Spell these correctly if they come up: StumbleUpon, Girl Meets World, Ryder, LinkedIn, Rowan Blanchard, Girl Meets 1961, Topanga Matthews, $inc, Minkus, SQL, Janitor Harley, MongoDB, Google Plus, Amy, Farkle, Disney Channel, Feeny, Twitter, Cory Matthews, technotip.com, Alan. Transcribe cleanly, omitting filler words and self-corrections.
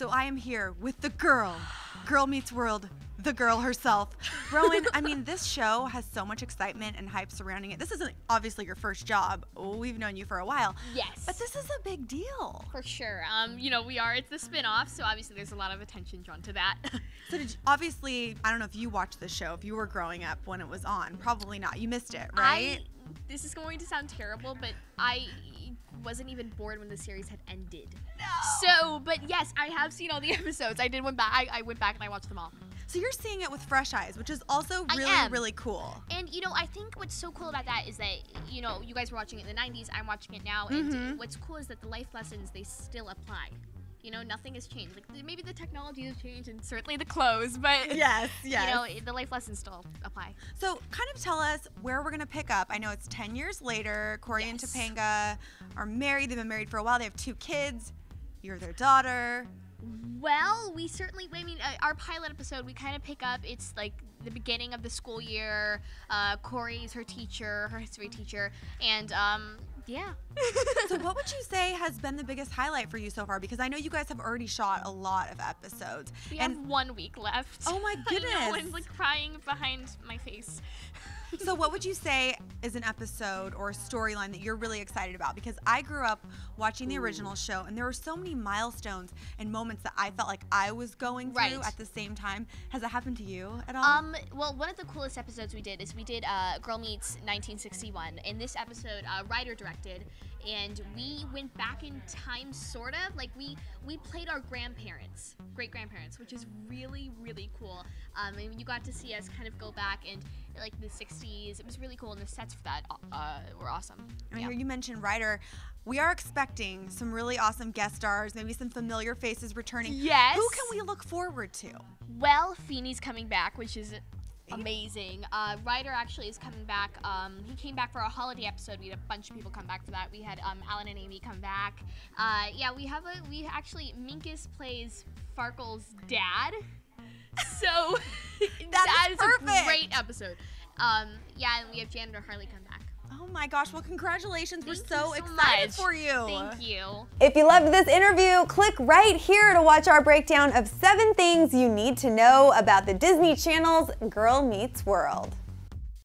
So I am here with the girl, Girl Meets World, the girl herself. Rowan, I mean, this show has so much excitement and hype surrounding it. This isn't obviously your first job. We've known you for a while. Yes. But this is a big deal. For sure. You know, we are. It's the spinoff, so obviously there's a lot of attention drawn to that. So did you, obviously, I don't know if you watched this show, if you were growing up when it was on. Probably not. You missed it, right? This is going to sound terrible, but I wasn't even born when the series had ended. No. So, but yes, I have seen all the episodes. I went back and I watched them all. So you're seeing it with fresh eyes, which is also really cool. And, you know, I think what's so cool about that is that, you know, you guys were watching it in the 90s. I'm watching it now. Mm-hmm. And what's cool is that the life lessons, they still apply. You know, nothing has changed. Like, maybe the technology has changed and certainly the clothes, but yes. You know, the life lessons still apply. So kind of tell us where we're going to pick up. I know it's 10 years later. Cory and Topanga are married. They've been married for a while. They have two kids. You're their daughter. Well, we certainly, I mean, our pilot episode, we kind of pick up, it's like the beginning of the school year. Cory's her teacher, her history teacher, and yeah. So what would you say has been the biggest highlight for you so far? Because I know you guys have already shot a lot of episodes. We have 1 week left. Oh my goodness. No one's like crying behind my face. So what would you say is an episode or a storyline that you're really excited about? Because I grew up watching the original show, and there were so many milestones and moments that I felt like I was going through at the same time. Has that happened to you at all? Well, one of the coolest episodes we did is we did Girl Meets 1961. In this episode, Ryder directed, and we went back in time, sort of. Like, we played our grandparents, great-grandparents, which is really, really cool. And you got to see us kind of go back and, like, the 60s. It was really cool, and the sets for that were awesome. I hear you mentioned Ryder. We are expecting some really awesome guest stars, maybe some familiar faces returning. Yes. Who can we look forward to? Well, Feeny's coming back, which is amazing. Ryder actually is coming back. He came back for our holiday episode. We had a bunch of people come back for that. We had Alan and Amy come back. Yeah, we actually Minkus plays Farkle's dad. So that is a great episode. Yeah, and we have Janitor Harley come back. Oh my gosh, well congratulations. We're so excited for you. Thank you. If you loved this interview, click right here to watch our breakdown of 7 things you need to know about the Disney Channel's Girl Meets World.